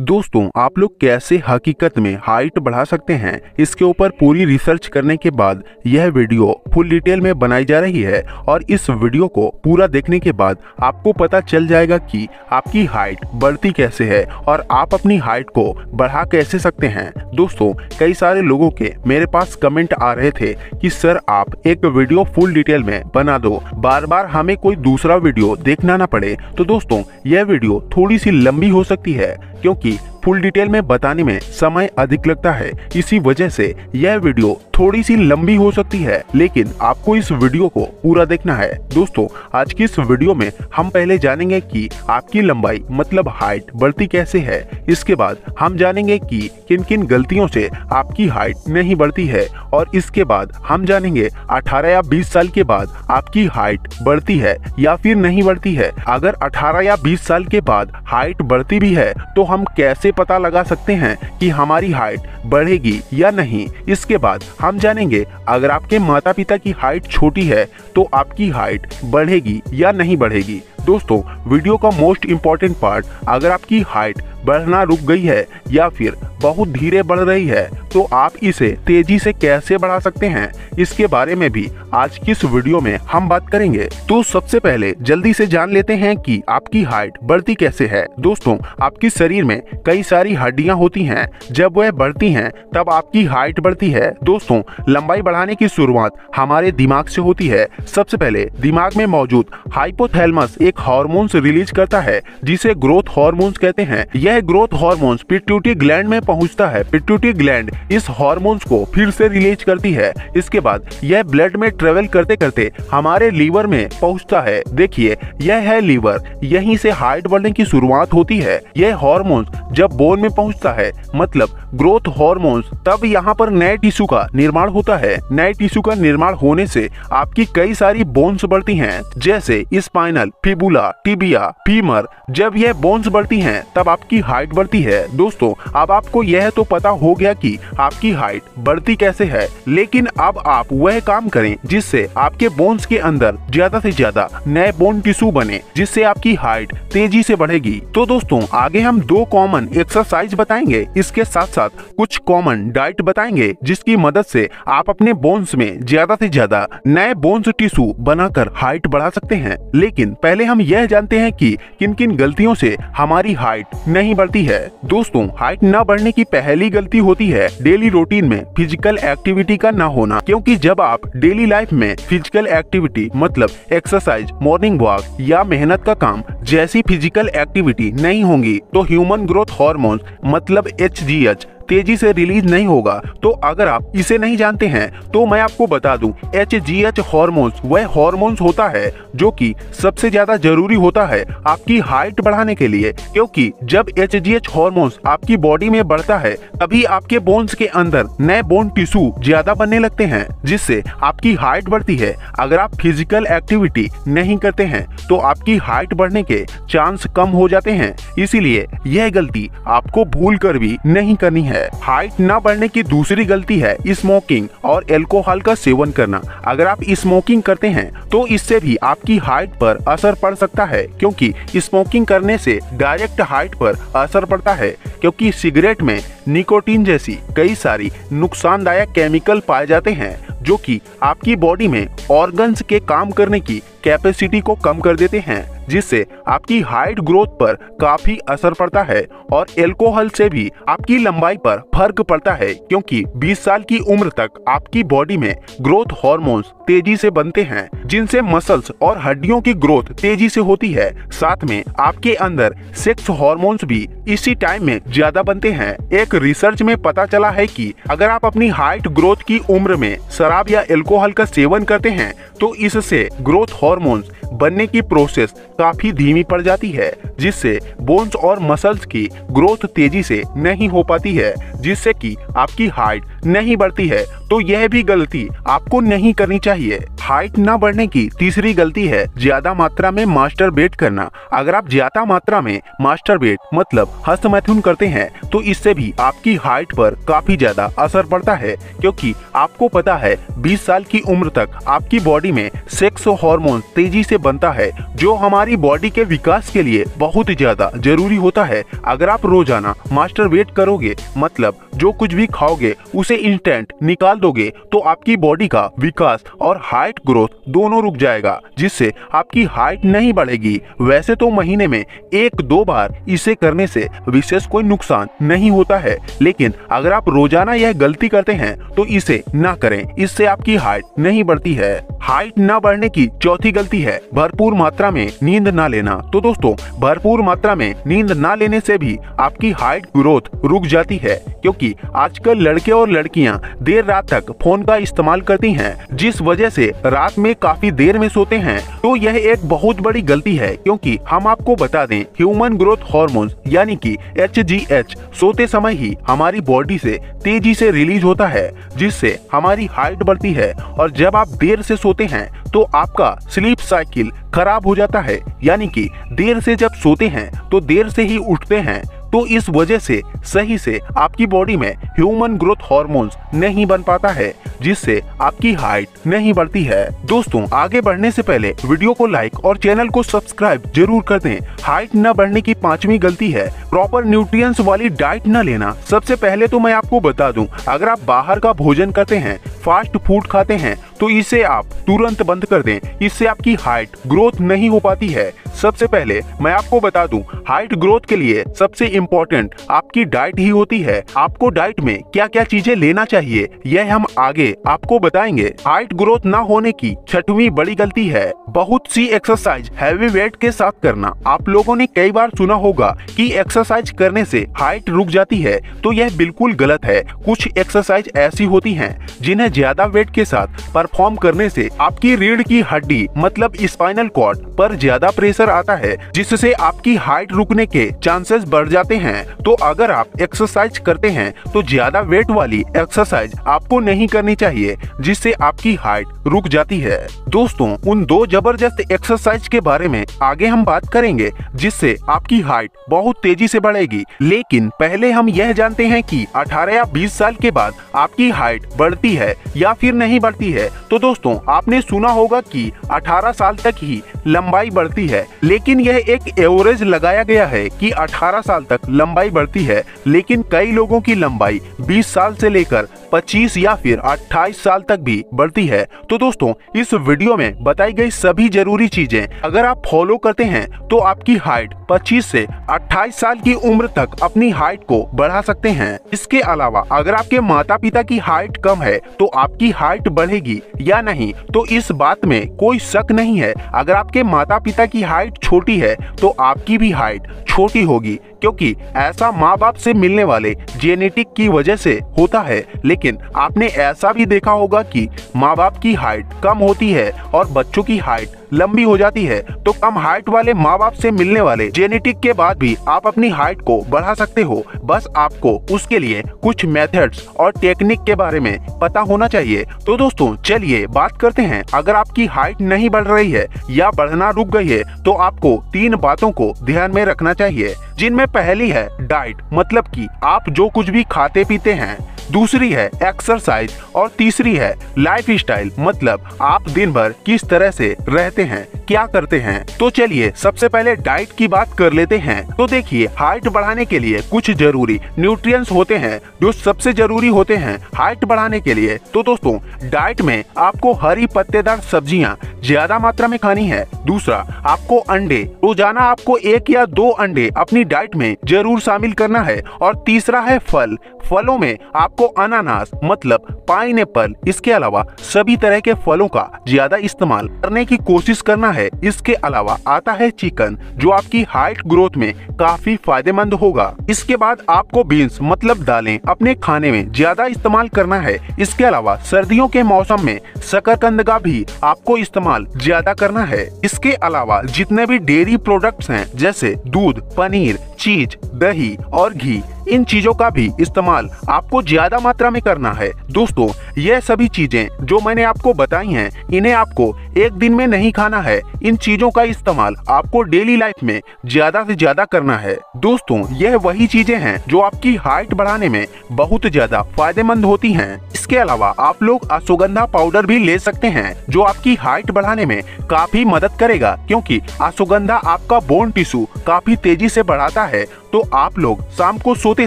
दोस्तों आप लोग कैसे हकीकत में हाइट बढ़ा सकते हैं इसके ऊपर पूरी रिसर्च करने के बाद यह वीडियो फुल डिटेल में बनाई जा रही है और इस वीडियो को पूरा देखने के बाद आपको पता चल जाएगा कि आपकी हाइट बढ़ती कैसे है और आप अपनी हाइट को बढ़ा कैसे सकते हैं। दोस्तों कई सारे लोगों के मेरे पास कमेंट आ रहे थे कि सर आप एक वीडियो फुल डिटेल में बना दो, बार बार हमें कोई दूसरा वीडियो देखना ना पड़े। तो दोस्तों यह वीडियो थोड़ी सी लंबी हो सकती है क्योंकि फुल डिटेल में बताने में समय अधिक लगता है, इसी वजह से यह वीडियो थोड़ी सी लंबी हो सकती है, लेकिन आपको इस वीडियो को पूरा देखना है। दोस्तों आज की इस वीडियो में हम पहले जानेंगे कि आपकी लंबाई मतलब हाइट बढ़ती कैसे है। इसके बाद हम जानेंगे कि किन किन गलतियों से आपकी हाइट नहीं बढ़ती है और इसके बाद हम जानेंगे 18 या 20 साल के बाद आपकी हाइट बढ़ती है या फिर नहीं बढ़ती है। अगर 18 या 20 साल के बाद हाइट बढ़ती भी है तो हम कैसे पता लगा सकते हैं कि हमारी हाइट बढ़ेगी या नहीं। इसके बाद हम जानेंगे अगर आपके माता पिता की हाइट छोटी है तो आपकी हाइट बढ़ेगी या नहीं बढ़ेगी। दोस्तों वीडियो का मोस्ट इम्पोर्टेंट पार्ट, अगर आपकी हाइट बढ़ना रुक गई है या फिर बहुत धीरे बढ़ रही है तो आप इसे तेजी से कैसे बढ़ा सकते हैं, इसके बारे में भी आज की इस वीडियो में हम बात करेंगे। तो सबसे पहले जल्दी से जान लेते हैं कि आपकी हाइट बढ़ती कैसे है। दोस्तों आपके शरीर में कई सारी हड्डियां होती हैं, जब वह बढ़ती हैं तब आपकी हाइट बढ़ती है। दोस्तों लंबाई बढ़ाने की शुरुआत हमारे दिमाग से होती है। सबसे पहले दिमाग में मौजूद हाइपोथैलेमस एक हार्मोन्स रिलीज करता है जिसे ग्रोथ हार्मोन्स कहते हैं। यह ग्रोथ हार्मोन्स पिट्यूटरी ग्लैंड में पहुंचता है। पिट्यूटरी ग्लैंड इस हार्मोन्स को फिर से रिलीज करती है। इसके बाद यह ब्लड में ट्रेवल करते करते हमारे लीवर में पहुंचता है। देखिए यह है लीवर, यहीं से हाइट बढ़ने की शुरुआत होती है। यह हार्मोन्स जब बोन में पहुंचता है मतलब ग्रोथ हार्मोन्स, तब यहाँ पर नए टिश्यू का निर्माण होता है। नए टिश्यू का निर्माण होने से आपकी कई सारी बोन्स बढ़ती हैं, जैसे स्पाइनल, फिबुला, टिबिया, फीमर। जब यह बोन्स बढ़ती हैं तब आपकी हाइट बढ़ती है। दोस्तों अब आपको यह तो पता हो गया कि आपकी हाइट बढ़ती कैसे है, लेकिन अब आप वह काम करें जिससे आपके बोन्स के अंदर ज्यादा से ज्यादा नए बोन टिश्यू बने, जिससे आपकी हाइट तेजी से बढ़ेगी। तो दोस्तों आगे हम दो कॉमन एक्सरसाइज बताएंगे, इसके साथ साथ कुछ कॉमन डाइट बताएंगे जिसकी मदद से आप अपने बोन्स में ज्यादा से ज्यादा नए बोन्स टिश्यू बनाकर हाइट बढ़ा सकते हैं। लेकिन पहले हम यह जानते हैं कि किन किन गलतियों से हमारी हाइट नहीं बढ़ती है। दोस्तों हाइट न बढ़ने की पहली गलती होती है डेली रूटीन में फिजिकल एक्टिविटी का ना होना, क्योंकि जब आप डेली लाइफ में फिजिकल एक्टिविटी मतलब एक्सरसाइज, मॉर्निंग वॉक या मेहनत का काम जैसी फिजिकल एक्टिविटी नहीं होगी तो ह्यूमन ग्रोथ हार्मोन मतलब HGH तेजी से रिलीज नहीं होगा। तो अगर आप इसे नहीं जानते हैं तो मैं आपको बता दूं, HGH हार्मोन्स वह हार्मोन्स होता है जो कि सबसे ज्यादा जरूरी होता है आपकी हाइट बढ़ाने के लिए, क्योंकि जब HGH हार्मोन्स आपकी बॉडी में बढ़ता है तभी आपके बोन्स के अंदर नए बोन टिश्यू ज्यादा बनने लगते हैं, जिससे आपकी हाइट बढ़ती है। अगर आप फिजिकल एक्टिविटी नहीं करते हैं तो आपकी हाइट बढ़ने के चांस कम हो जाते हैं, इसीलिए यह गलती आपको भूल कर भी नहीं करनी है। हाइट न बढ़ने की दूसरी गलती है स्मोकिंग और एल्कोहल का सेवन करना। अगर आप स्मोकिंग करते हैं तो इससे भी आपकी हाइट पर असर पड़ सकता है, क्योंकि स्मोकिंग करने से डायरेक्ट हाइट पर असर पड़ता है, क्योंकि सिगरेट में निकोटीन जैसी कई सारी नुकसानदायक केमिकल पाए जाते हैं जो कि आपकी बॉडी में ऑर्गन्स के काम करने की कैपेसिटी को कम कर देते हैं, जिससे आपकी हाइट ग्रोथ पर काफी असर पड़ता है। और एल्कोहल से भी आपकी लंबाई पर फर्क पड़ता है, क्योंकि 20 साल की उम्र तक आपकी बॉडी में ग्रोथ हार्मोन्स तेजी से बनते हैं जिनसे मसल्स और हड्डियों की ग्रोथ तेजी से होती है। साथ में आपके अंदर सेक्स हार्मोन्स भी इसी टाइम में ज्यादा बनते हैं। एक रिसर्च में पता चला है कि अगर आप अपनी हाइट ग्रोथ की उम्र में शराब या एल्कोहल का सेवन करते हैं तो इससे ग्रोथ हार्मोन्स बनने की प्रोसेस काफी धीमी पड़ जाती है, जिससे बोन्स और मसल्स की ग्रोथ तेजी से नहीं हो पाती है, जिससे कि आपकी हाइट नहीं बढ़ती है। तो यह भी गलती आपको नहीं करनी चाहिए। हाइट न बढ़ने की तीसरी गलती है ज्यादा मात्रा में मास्टरबेट करना। अगर आप ज्यादा मात्रा में मास्टरबेट मतलब हस्तमैथुन करते हैं तो इससे भी आपकी हाइट पर काफी ज्यादा असर पड़ता है, क्योंकि आपको पता है 20 साल की उम्र तक आपकी बॉडी में सेक्स हार्मोन तेजी से बनता है जो हमारी बॉडी के विकास के लिए बहुत ज्यादा जरूरी होता है। अगर आप रोजाना मास्टरबेट करोगे मतलब जो कुछ भी खाओगे उसे इंस्टेंट निकाल दोगे तो आपकी बॉडी का विकास और हाइट ग्रोथ दोनों रुक जाएगा, जिससे आपकी हाइट नहीं बढ़ेगी। वैसे तो महीने में 1-2 बार इसे करने से विशेष कोई नुकसान नहीं होता है, लेकिन अगर आप रोजाना यह गलती करते हैं तो इसे ना करें, इससे आपकी हाइट नहीं बढ़ती है। हाइट ना बढ़ने की चौथी गलती है भरपूर मात्रा में नींद ना लेना। तो दोस्तों, भरपूर मात्रा में नींद ना लेने से भी आपकी हाइट ग्रोथ रुक जाती है, क्योंकि आजकल लड़के और लड़कियां देर रात तक फोन का इस्तेमाल करती हैं, जिस वजह से रात में काफी देर में सोते हैं। तो यह एक बहुत बड़ी गलती है, क्योंकि हम आपको बता दें ह्यूमन ग्रोथ हार्मोन यानी कि HGH सोते समय ही हमारी बॉडी से तेजी से रिलीज होता है, जिससे हमारी हाइट बढ़ती है। और जब आप देर से सोते हैं तो आपका स्लीप साइकिल खराब हो जाता है, यानी कि देर से जब सोते हैं तो देर से ही उठते हैं। तो इस वजह से सही से आपकी बॉडी में ह्यूमन ग्रोथ हार्मोन्स नहीं बन पाता है, जिससे आपकी हाइट नहीं बढ़ती है। दोस्तों, आगे बढ़ने से पहले वीडियो को लाइक और चैनल को सब्सक्राइब जरूर कर दें। हाइट न बढ़ने की पांचवी गलती है प्रॉपर न्यूट्रिएंट्स वाली डाइट न लेना। सबसे पहले तो मैं आपको बता दूं, अगर आप बाहर का भोजन करते हैं, फास्ट फूड खाते हैं, तो इसे आप तुरंत बंद कर दें, इससे आपकी हाइट ग्रोथ नहीं हो पाती है। सबसे पहले मैं आपको बता दूं, हाइट ग्रोथ के लिए सबसे इम्पोर्टेंट आपकी डाइट ही होती है। आपको डाइट में क्या क्या चीजें लेना चाहिए यह हम आगे आपको बताएंगे। हाइट ग्रोथ ना होने की छठवीं बड़ी गलती है बहुत सी एक्सरसाइज हैवी वेट के साथ करना। आप लोगों ने कई बार सुना होगा कि एक्सरसाइज करने से हाइट रुक जाती है, तो यह बिल्कुल गलत है। कुछ एक्सरसाइज ऐसी होती हैं जिन्हें ज्यादा वेट के साथ परफॉर्म करने से आपकी रीढ़ की हड्डी मतलब स्पाइनल कॉर्ड पर ज्यादा प्रेशर आता है, जिससे आपकी हाइट रुकने के चांसेस बढ़ जाते हैं। तो अगर आप एक्सरसाइज करते हैं तो ज्यादा वेट वाली एक्सरसाइज आपको नहीं करनी चाहिए, जिससे आपकी हाइट रुक जाती है। दोस्तों, उन दो जबरदस्त एक्सरसाइज के बारे में आगे हम बात करेंगे जिससे आपकी हाइट बहुत तेजी से बढ़ेगी, लेकिन पहले हम यह जानते हैं कि 18 या 20 साल के बाद आपकी हाइट बढ़ती है या फिर नहीं बढ़ती है। तो दोस्तों, आपने सुना होगा कि 18 साल तक ही लंबाई बढ़ती है, लेकिन यह एक एवरेज लगाया गया है कि 18 साल तक लंबाई बढ़ती है, लेकिन कई लोगों की लंबाई 20 साल से लेकर 25 या फिर 28 साल तक भी बढ़ती है। तो दोस्तों, इस वीडियो में बताई गई सभी जरूरी चीजें अगर आप फॉलो करते हैं तो आपकी हाइट 25 से 28 साल की उम्र तक अपनी हाइट को बढ़ा सकते हैं। इसके अलावा अगर आपके माता पिता की हाइट कम है तो आपकी हाइट बढ़ेगी या नहीं, तो इस बात में कोई शक नहीं है। अगर आपके माता पिता की हाइट छोटी है तो आपकी भी हाइट छोटी होगी, क्योंकि ऐसा माँ बाप से मिलने वाले जेनेटिक की वजह से होता है। लेकिन आपने ऐसा भी देखा होगा कि माँ बाप की हाइट कम होती है और बच्चों की हाइट लंबी हो जाती है। तो कम हाइट वाले माँ बाप से मिलने वाले जेनेटिक के बाद भी आप अपनी हाइट को बढ़ा सकते हो, बस आपको उसके लिए कुछ मेथड्स और टेक्निक के बारे में पता होना चाहिए। तो दोस्तों, चलिए बात करते हैं, अगर आपकी हाइट नहीं बढ़ रही है या बढ़ना रुक गई है तो आपको 3 बातों को ध्यान में रखना चाहिए, जिनमें पहली है डाइट मतलब कि आप जो कुछ भी खाते पीते हैं, दूसरी है एक्सरसाइज और तीसरी है लाइफस्टाइल मतलब आप दिन भर किस तरह से रहते हैं, क्या करते हैं। तो चलिए सबसे पहले डाइट की बात कर लेते हैं। तो देखिए, हाइट बढ़ाने के लिए कुछ जरूरी न्यूट्रिएंट्स होते हैं जो सबसे जरूरी होते हैं हाइट बढ़ाने के लिए। तो दोस्तों, डाइट में आपको हरी पत्तेदार सब्जियां ज्यादा मात्रा में खानी है। दूसरा, आपको अंडे, रोजाना आपको 1 या 2 अंडे अपनी डाइट में जरूर शामिल करना है। और तीसरा है फल, फलों में आपको अनानास मतलब पाइनएप्पल, इसके अलावा सभी तरह के फलों का ज्यादा इस्तेमाल करने की कोशिश करना है। इसके अलावा आता है चिकन, जो आपकी हाइट ग्रोथ में काफी फायदेमंद होगा। इसके बाद आपको बीन्स मतलब दालें अपने खाने में ज्यादा इस्तेमाल करना है। इसके अलावा सर्दियों के मौसम में शकरकंद का भी आपको इस्तेमाल ज्यादा करना है। इसके अलावा जितने भी डेयरी प्रोडक्ट्स हैं जैसे दूध, पनीर, चीज, दही और घी, इन चीजों का भी इस्तेमाल आपको ज्यादा मात्रा में करना है। दोस्तों, यह सभी चीजें जो मैंने आपको बताई हैं, इन्हें आपको एक दिन में नहीं खाना है। इन चीजों का इस्तेमाल आपको डेली लाइफ में ज्यादा से ज्यादा करना है। दोस्तों, यह वही चीजें हैं जो आपकी हाइट बढ़ाने में बहुत ज्यादा फायदेमंद होती हैं। इसके अलावा आप लोग अश्वगंधा पाउडर भी ले सकते हैं, जो आपकी हाइट बढ़ाने में काफी मदद करेगा, क्योंकि अश्वगंधा आपका बोन टिश्यू काफी तेजी से बढ़ाता है। तो आप लोग शाम को सोते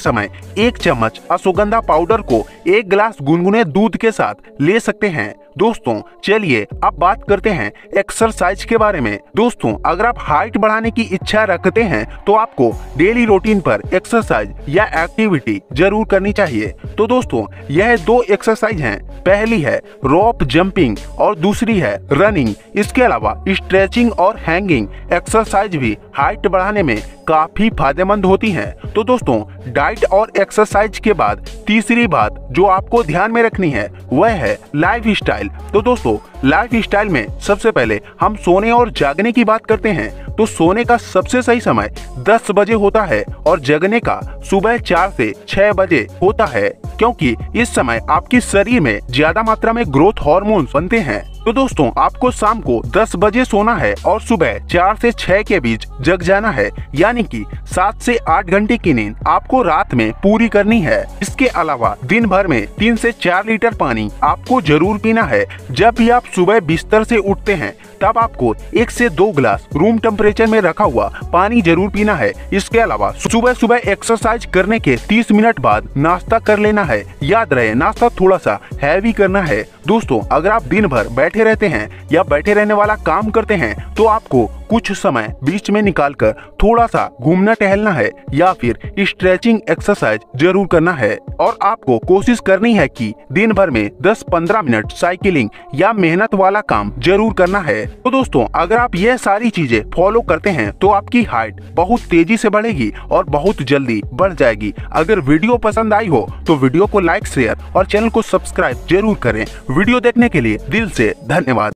समय एक चम्मच अश्वगंधा पाउडर को एक गिलास गुनगुने दूध के साथ ले सकते हैं। दोस्तों, चलिए अब बात करते हैं एक्सरसाइज के बारे में। दोस्तों, अगर आप हाइट बढ़ाने की इच्छा रखते हैं तो आपको डेली रूटीन पर एक्सरसाइज या एक्टिविटी जरूर करनी चाहिए। तो दोस्तों, यह दो एक्सरसाइज हैं। पहली है रोप जंपिंग और दूसरी है रनिंग। इसके अलावा स्ट्रेचिंग और हैंगिंग एक्सरसाइज भी हाइट बढ़ाने में काफी फायदेमंद होती हैं। तो दोस्तों, डाइट और एक्सरसाइज के बाद तीसरी बात जो आपको ध्यान में रखनी है वह है लाइफस्टाइल। तो दोस्तों, लाइफस्टाइल में सबसे पहले हम सोने और जागने की बात करते हैं। तो सोने का सबसे सही समय 10 बजे होता है और जगने का सुबह 4 से 6 बजे होता है, क्योंकि इस समय आपके शरीर में ज्यादा मात्रा में ग्रोथ हार्मोन्स बनते हैं। तो दोस्तों, आपको शाम को 10 बजे सोना है और सुबह 4 से 6 के बीच जग जाना है, यानी कि 7 से 8 घंटे की नींद आपको रात में पूरी करनी है। इसके अलावा दिन भर में 3 से 4 लीटर पानी आपको जरूर पीना है। जब भी आप सुबह बिस्तर से उठते हैं तब आपको 1 से 2 गिलास रूम टेम्परेचर में रखा हुआ पानी जरूर पीना है। इसके अलावा सुबह सुबह एक्सरसाइज करने के 30 मिनट बाद नाश्ता कर लेना है। याद रहे, नाश्ता थोड़ा सा हैवी करना है। दोस्तों, अगर आप दिन भर बैठे रहते हैं या बैठे रहने वाला काम करते हैं तो आपको कुछ समय बीच में निकालकर थोड़ा सा घूमना टहलना है या फिर स्ट्रेचिंग एक्सरसाइज जरूर करना है। और आपको कोशिश करनी है कि दिन भर में 10-15 मिनट साइकिलिंग या मेहनत वाला काम जरूर करना है। तो दोस्तों, अगर आप यह सारी चीजें फॉलो करते हैं तो आपकी हाइट बहुत तेजी से बढ़ेगी और बहुत जल्दी बढ़ जाएगी। अगर वीडियो पसंद आई हो तो वीडियो को लाइक, शेयर और चैनल को सब्सक्राइब जरूर करें। वीडियो देखने के लिए दिल से धन्यवाद।